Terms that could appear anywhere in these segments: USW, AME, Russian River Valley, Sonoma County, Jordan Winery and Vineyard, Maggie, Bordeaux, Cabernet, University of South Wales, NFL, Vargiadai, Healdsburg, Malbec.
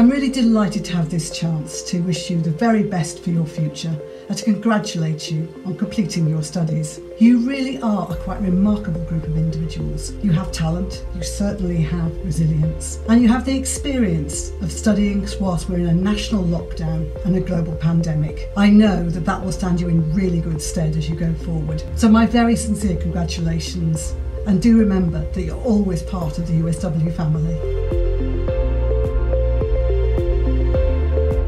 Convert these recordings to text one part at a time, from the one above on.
I'm really delighted to have this chance to wish you the very best for your future and to congratulate you on completing your studies. You really are a quite remarkable group of individuals. You have talent, you certainly have resilience, and you have the experience of studying whilst we're in a national lockdown and a global pandemic. I know that that will stand you in really good stead as you go forward. So my very sincere congratulations, and do remember that you're always part of the USW family.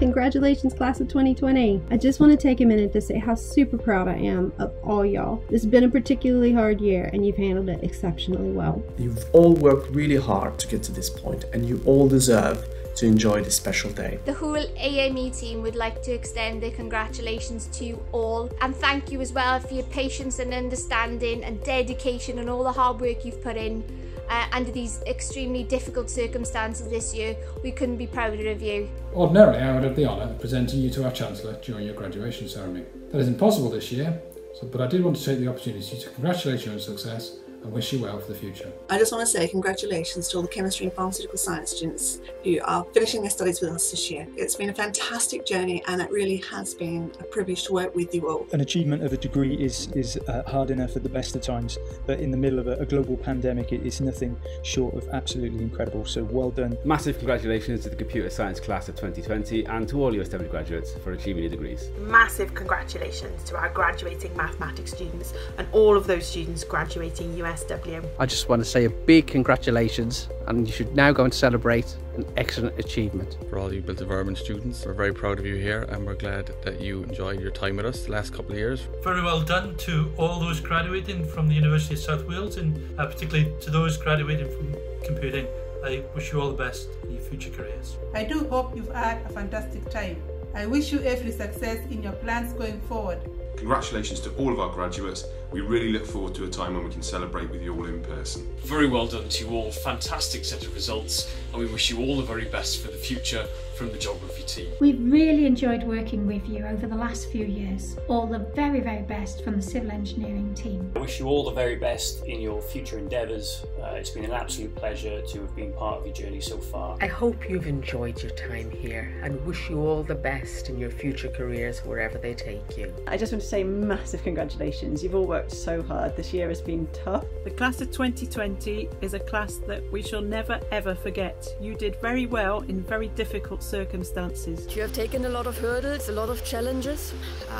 Congratulations, class of 2020. I just want to take a minute to say how super proud I am of all y'all. It's been a particularly hard year and you've handled it exceptionally well. You've all worked really hard to get to this point and you all deserve to enjoy this special day. The whole AME team would like to extend their congratulations to you all, and thank you as well for your patience and understanding and dedication and all the hard work you've put in. Under these extremely difficult circumstances this year, we couldn't be prouder of you. Ordinarily, I would have the honour of presenting you to our Chancellor during your graduation ceremony. That isn't possible this year, but I did want to take the opportunity to congratulate you on success and wish you well for the future. I just want to say congratulations to all the chemistry and pharmaceutical science students who are finishing their studies with us this year. It's been a fantastic journey and it really has been a privilege to work with you all. An achievement of a degree is hard enough at the best of times, but in the middle of a global pandemic it is nothing short of absolutely incredible, so well done. Massive congratulations to the Computer Science Class of 2020 and to all USW graduates for achieving your degrees. Massive congratulations to our graduating mathematics students and all of those students graduating USW. I just want to say a big congratulations, and you should now go and celebrate an excellent achievement. For all you built environment students, we're very proud of you here and we're glad that you enjoyed your time with us the last couple of years. Very well done to all those graduating from the University of South Wales, and particularly to those graduating from computing. I wish you all the best in your future careers. I do hope you've had a fantastic time. I wish you every success in your plans going forward. Congratulations to all of our graduates. We really look forward to a time when we can celebrate with you all in person. Very well done to you all, fantastic set of results, and we wish you all the very best for the future from the Geography team. We've really enjoyed working with you over the last few years. All the very, very best from the Civil Engineering team. I wish you all the very best in your future endeavours. It's been an absolute pleasure to have been part of your journey so far. I hope you've enjoyed your time here and wish you all the best in your future careers wherever they take you. I just want to say massive congratulations. You've all worked so hard. This year has been tough. The class of 2020 is a class that we shall never ever forget. You did very well in very difficult circumstances. You have taken a lot of hurdles, a lot of challenges.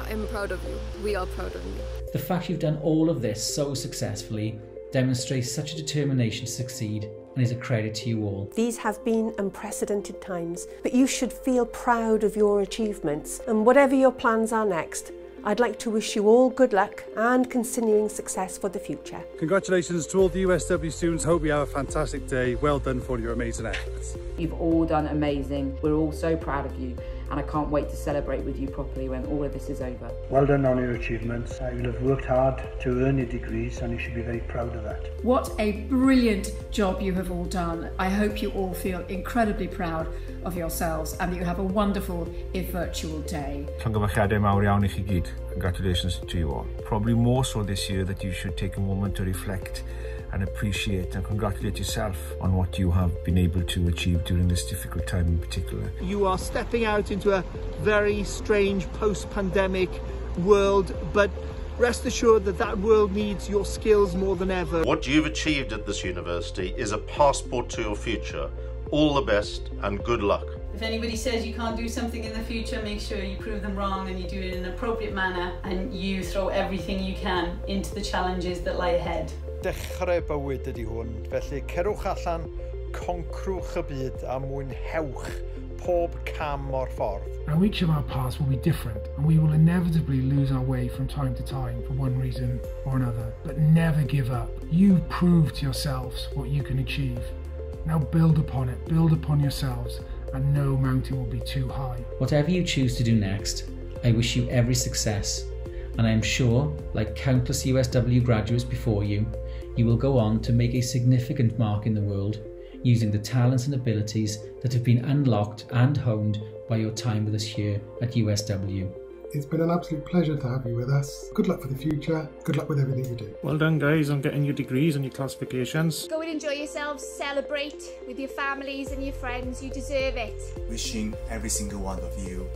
I'm proud of you. We are proud of you. The fact you've done all of this so successfully demonstrates such a determination to succeed and is a credit to you all. These have been unprecedented times, but you should feel proud of your achievements, and whatever your plans are next, I'd like to wish you all good luck and continuing success for the future. Congratulations to all the USW students. Hope you have a fantastic day. Well done for your amazing efforts. You've all done amazing. We're all so proud of you, and I can't wait to celebrate with you properly when all of this is over. Well done on your achievements. You'll have worked hard to earn your degrees and you should be very proud of that. What a brilliant job you have all done. I hope you all feel incredibly proud of yourselves and that you have a wonderful, if virtual, day. Congratulations to you all. Probably more so this year that you should take a moment to reflect and appreciate and congratulate yourself on what you have been able to achieve during this difficult time in particular. You are stepping out into a very strange post-pandemic world, but rest assured that that world needs your skills more than ever. What you've achieved at this university is a passport to your future. All the best and good luck. If anybody says you can't do something in the future, make sure you prove them wrong and you do it in an appropriate manner and you throw everything you can into the challenges that lie ahead. Dechrau bywyd ydi hwn, felly cerwch allan, concrwch y byd a mwynhewch pob cam o'r ffordd. Now each of our paths will be different and we will inevitably lose our way from time to time for one reason or another, but never give up. You've proved to yourselves what you can achieve. Now build upon it, build upon yourselves, and no mountain will be too high. Whatever you choose to do next, I wish you every success, and I am sure, like countless USW graduates before you, you will go on to make a significant mark in the world using the talents and abilities that have been unlocked and honed by your time with us here at USW. It's been an absolute pleasure to have you with us. Good luck for the future. Good luck with everything you do. Well done, guys, on getting your degrees and your classifications. Go and enjoy yourselves. Celebrate with your families and your friends. You deserve it. Wishing every single one of you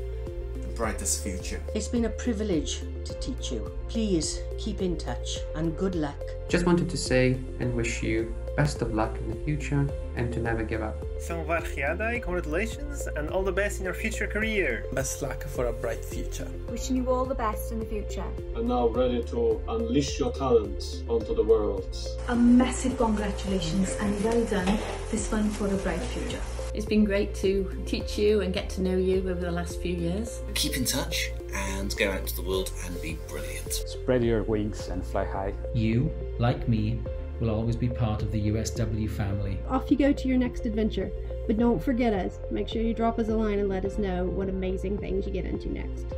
the brightest future. It's been a privilege to teach you. Please keep in touch and good luck. Just wanted to say and wish you best of luck in the future and to never give up. So Vargiadai, congratulations and all the best in your future career. Best luck for a bright future. Wishing you all the best in the future. And now ready to unleash your talents onto the world. A massive congratulations and well done, this one for a bright future. It's been great to teach you and get to know you over the last few years. Keep in touch and go out into the world and be brilliant. Spread your wings and fly high. You, like me, will always be part of the USW family. Off you go to your next adventure, but don't forget us. Make sure you drop us a line and let us know what amazing things you get into next.